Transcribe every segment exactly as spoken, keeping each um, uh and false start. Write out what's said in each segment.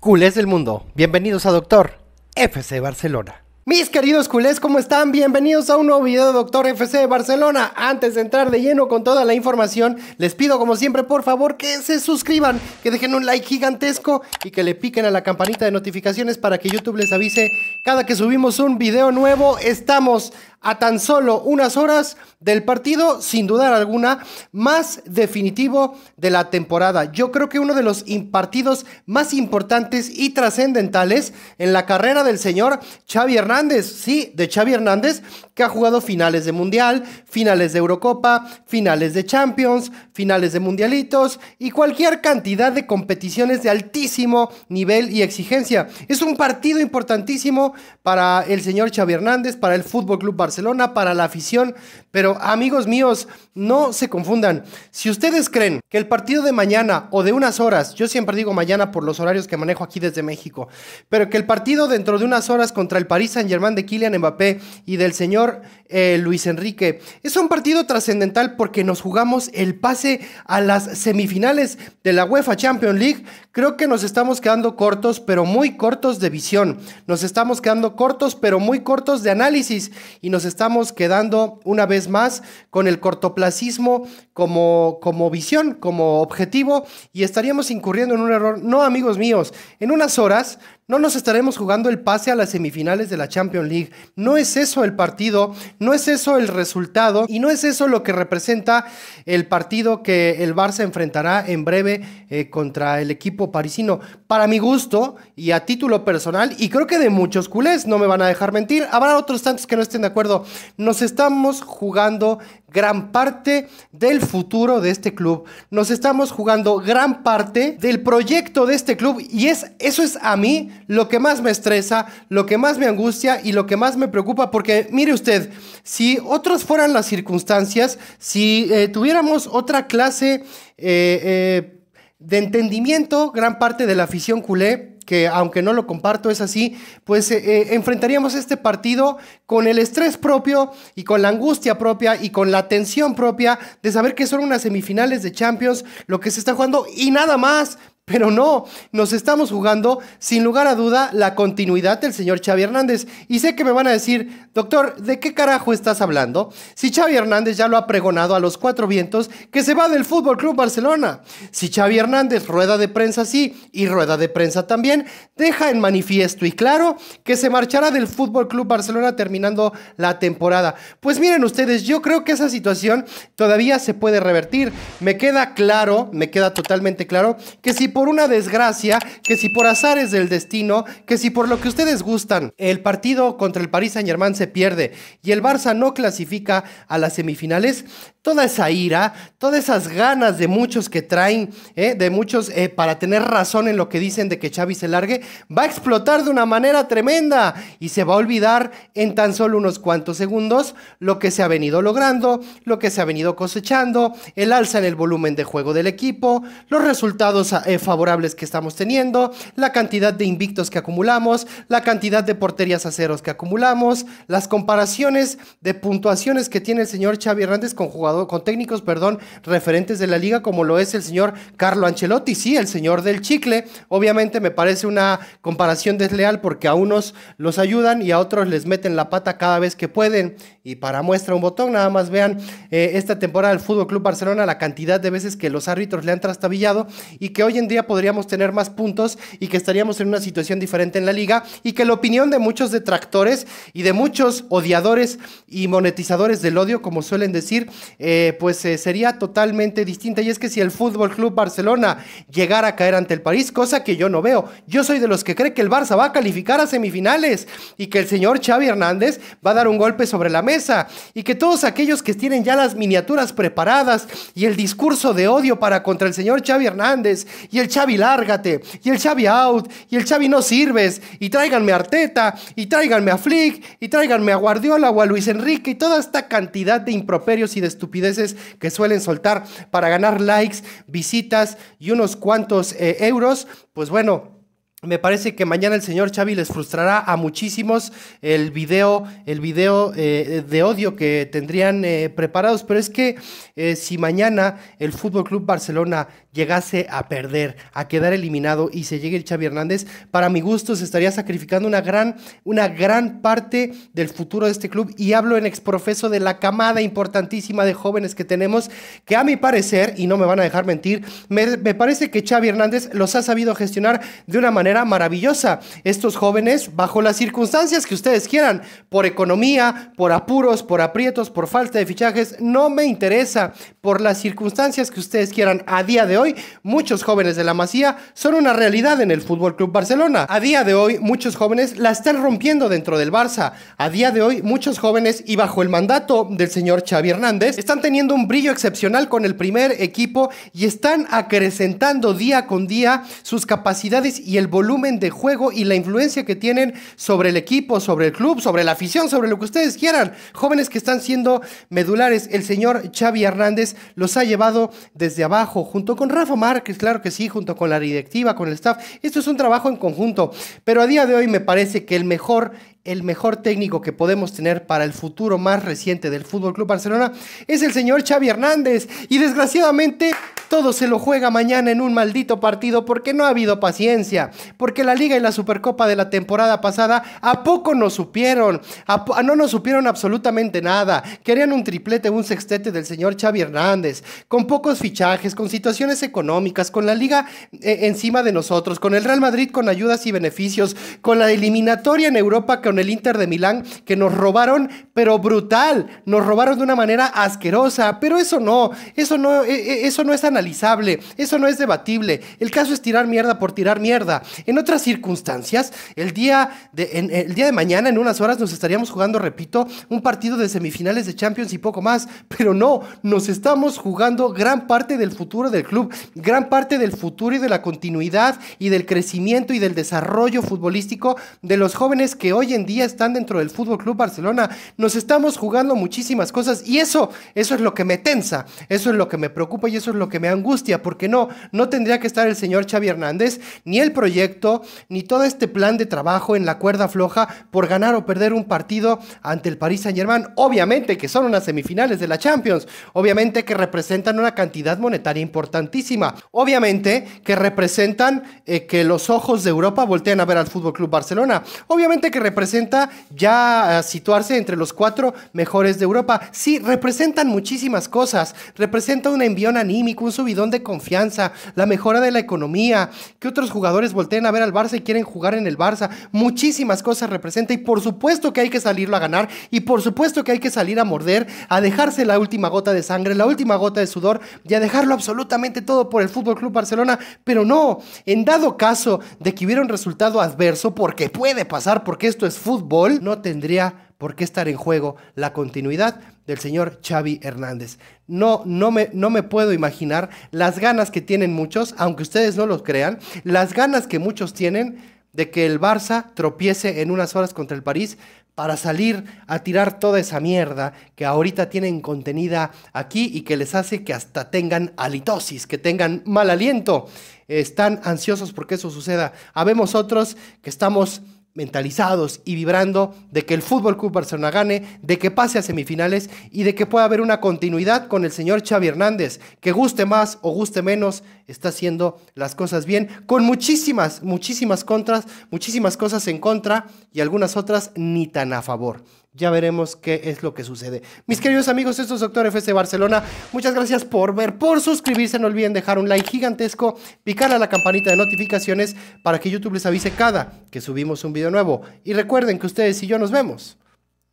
Culés del mundo, bienvenidos a Doctor F C Barcelona. Mis queridos culés, ¿cómo están? Bienvenidos a un nuevo video de Doctor F C Barcelona. Antes de entrar de lleno con toda la información, les pido como siempre por favor que se suscriban, que dejen un like gigantesco y que le piquen a la campanita de notificaciones para que YouTube les avise cada que subimos un video nuevo. Estamos a tan solo unas horas del partido, sin dudar alguna, más definitivo de la temporada. Yo creo que uno de los partidos más importantes y trascendentales en la carrera del señor Xavi Hernández. Sí, de Xavi Hernández, que ha jugado finales de Mundial, finales de Eurocopa, finales de Champions, finales de Mundialitos y cualquier cantidad de competiciones de altísimo nivel y exigencia. Es un partido importantísimo para el señor Xavi Hernández, para el Fútbol Club Barcelona Barcelona, para la afición, pero amigos míos, no se confundan. Si ustedes creen que el partido de mañana o de unas horas, yo siempre digo mañana por los horarios que manejo aquí desde México, pero que el partido dentro de unas horas contra el Paris Saint-Germain de Kylian Mbappé y del señor eh, Luis Enrique es un partido trascendental porque nos jugamos el pase a las semifinales de la UEFA Champions League, creo que nos estamos quedando cortos, pero muy cortos de visión, nos estamos quedando cortos, pero muy cortos de análisis y nos Nos estamos quedando una vez más con el cortoplacismo como, como visión, como objetivo, y estaríamos incurriendo en un error. No, amigos míos, en unas horas no nos estaremos jugando el pase a las semifinales de la Champions League. No es eso el partido, no es eso el resultado y no es eso lo que representa el partido que el Barça enfrentará en breve eh, contra el equipo parisino. Para mi gusto y a título personal, y creo que de muchos culés, no me van a dejar mentir, habrá otros tantos que no estén de acuerdo, nos estamos jugando gran parte del futuro de este club, nos estamos jugando gran parte del proyecto de este club, y es, eso es a mí lo que más me estresa, lo que más me angustia y lo que más me preocupa, porque mire usted, si otras fueran las circunstancias, si eh, tuviéramos otra clase eh, eh, de entendimiento, gran parte de la afición culé, que aunque no lo comparto es así, pues eh, enfrentaríamos este partido con el estrés propio y con la angustia propia y con la tensión propia de saber que son unas semifinales de Champions lo que se está jugando y nada más. Pero no, nos estamos jugando sin lugar a duda la continuidad del señor Xavi Hernández. Y sé que me van a decir, doctor, ¿de qué carajo estás hablando? Si Xavi Hernández ya lo ha pregonado a los cuatro vientos que se va del Fútbol Club Barcelona. Si Xavi Hernández, rueda de prensa sí y rueda de prensa también, deja en manifiesto y claro que se marchará del Fútbol Club Barcelona terminando la temporada. Pues miren ustedes, yo creo que esa situación todavía se puede revertir. Me queda claro, me queda totalmente claro que si por una desgracia, que si por azares del destino, que si por lo que ustedes gustan, el partido contra el Paris Saint-Germain se pierde y el Barça no clasifica a las semifinales, toda esa ira, todas esas ganas de muchos que traen, eh, de muchos eh, para tener razón en lo que dicen de que Xavi se largue, va a explotar de una manera tremenda y se va a olvidar en tan solo unos cuantos segundos lo que se ha venido logrando, lo que se ha venido cosechando, el alza en el volumen de juego del equipo, los resultados eh, favorables que estamos teniendo, la cantidad de invictos que acumulamos, la cantidad de porterías a ceros que acumulamos, las comparaciones de puntuaciones que tiene el señor Xavi Hernández con jugador, con técnicos, perdón, referentes de la liga como lo es el señor Carlo Ancelotti, sí, el señor del chicle. Obviamente me parece una comparación desleal porque a unos los ayudan y a otros les meten la pata cada vez que pueden, y para muestra un botón, nada más vean eh, esta temporada del Fútbol Club Barcelona, la cantidad de veces que los árbitros le han trastabillado y que hoy en día podríamos tener más puntos y que estaríamos en una situación diferente en la liga, y que la opinión de muchos detractores y de muchos odiadores y monetizadores del odio, como suelen decir, eh, pues eh, sería totalmente distinta. Y es que si el Fútbol Club Barcelona llegara a caer ante el París, cosa que yo no veo, yo soy de los que cree que el Barça va a calificar a semifinales y que el señor Xavi Hernández va a dar un golpe sobre la mesa, y que todos aquellos que tienen ya las miniaturas preparadas y el discurso de odio para contra el señor Xavi Hernández y el Xavi lárgate, y el Xavi out, y el Xavi no sirves, y tráiganme a Arteta, y tráiganme a Flick, y tráiganme a Guardiola o a Luis Enrique, y toda esta cantidad de improperios y de estupideces que suelen soltar para ganar likes, visitas y unos cuantos eh, euros, pues bueno, me parece que mañana el señor Xavi les frustrará a muchísimos el video, el video eh, de odio que tendrían eh, preparados. Pero es que eh, si mañana el Fútbol Club Barcelona llegase a perder, a quedar eliminado y se llegue el Xavi Hernández, para mi gusto se estaría sacrificando una gran, una gran parte del futuro de este club, y hablo en exprofeso de la camada importantísima de jóvenes que tenemos, que a mi parecer, y no me van a dejar mentir, me, me parece que Xavi Hernández los ha sabido gestionar de una manera maravillosa. Estos jóvenes, bajo las circunstancias que ustedes quieran, por economía, por apuros, por aprietos, por falta de fichajes, no me interesa, por las circunstancias que ustedes quieran, a día de hoy muchos jóvenes de la Masía son una realidad en el Fútbol Club Barcelona. A día de hoy muchos jóvenes la están rompiendo dentro del Barça. A día de hoy muchos jóvenes, y bajo el mandato del señor Xavi Hernández, están teniendo un brillo excepcional con el primer equipo y están acrecentando día con día sus capacidades y el volumen de juego y la influencia que tienen sobre el equipo, sobre el club, sobre la afición, sobre lo que ustedes quieran. Jóvenes que están siendo medulares. El señor Xavi Hernández los ha llevado desde abajo, junto con Rafa Márquez, claro que sí, junto con la directiva, con el staff. Esto es un trabajo en conjunto, pero a día de hoy me parece que el mejor, el mejor técnico que podemos tener para el futuro más reciente del Fútbol Club Barcelona es el señor Xavi Hernández, y desgraciadamente todo se lo juega mañana en un maldito partido, porque no ha habido paciencia, porque la Liga y la Supercopa de la temporada pasada, ¿a poco nos supieron? ¿A po- no nos supieron absolutamente nada? Querían un triplete, un sextete del señor Xavi Hernández, con pocos fichajes, con situaciones económicas, con la Liga eh, encima de nosotros, con el Real Madrid con ayudas y beneficios, con la eliminatoria en Europa con el Inter de Milán, que nos robaron, pero brutal, nos robaron de una manera asquerosa, pero eso no, eso no, eh, eso no es tan analizable, eso no es debatible. El caso es tirar mierda por tirar mierda. En otras circunstancias, el día de, en, el día de mañana, en unas horas, nos estaríamos jugando, repito, un partido de semifinales de Champions y poco más, pero no, nos estamos jugando gran parte del futuro del club, gran parte del futuro y de la continuidad y del crecimiento y del desarrollo futbolístico de los jóvenes que hoy en día están dentro del Fútbol Club Barcelona. Nos estamos jugando muchísimas cosas, y eso, eso es lo que me tensa, eso es lo que me preocupa y eso es lo que me angustia, porque no, no tendría que estar el señor Xavi Hernández, ni el proyecto, ni todo este plan de trabajo en la cuerda floja por ganar o perder un partido ante el Paris Saint-Germain. Obviamente que son unas semifinales de la Champions, obviamente que representan una cantidad monetaria importantísima, obviamente que representan eh, que los ojos de Europa voltean a ver al Fútbol Club Barcelona, obviamente que representa ya eh, situarse entre los cuatro mejores de Europa. Sí, representan muchísimas cosas, representa un envión anímico, un subidón de confianza, la mejora de la economía, que otros jugadores volteen a ver al Barça y quieren jugar en el Barça. Muchísimas cosas representa, y por supuesto que hay que salirlo a ganar, y por supuesto que hay que salir a morder, a dejarse la última gota de sangre, la última gota de sudor, y a dejarlo absolutamente todo por el Fútbol Club Barcelona. Pero no, en dado caso de que hubiera un resultado adverso, porque puede pasar, porque esto es fútbol, no tendría por qué estar en juego la continuidad del señor Xavi Hernández. No, no me, no me puedo imaginar las ganas que tienen muchos, aunque ustedes no los crean, las ganas que muchos tienen de que el Barça tropiece en unas horas contra el París, para salir a tirar toda esa mierda que ahorita tienen contenida aquí y que les hace que hasta tengan halitosis, que tengan mal aliento. Están ansiosos porque eso suceda. Habemos otros que estamos mentalizados y vibrando de que el Fútbol Club Barcelona gane, de que pase a semifinales y de que pueda haber una continuidad con el señor Xavi Hernández, que guste más o guste menos, está haciendo las cosas bien, con muchísimas, muchísimas contras, muchísimas cosas en contra y algunas otras ni tan a favor. Ya veremos qué es lo que sucede. Mis queridos amigos, esto es Doctor F C Barcelona. Muchas gracias por ver, por suscribirse. No olviden dejar un like gigantesco, picar a la campanita de notificaciones para que YouTube les avise cada que subimos un video nuevo. Y recuerden que ustedes y yo nos vemos.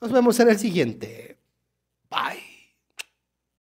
Nos vemos en el siguiente.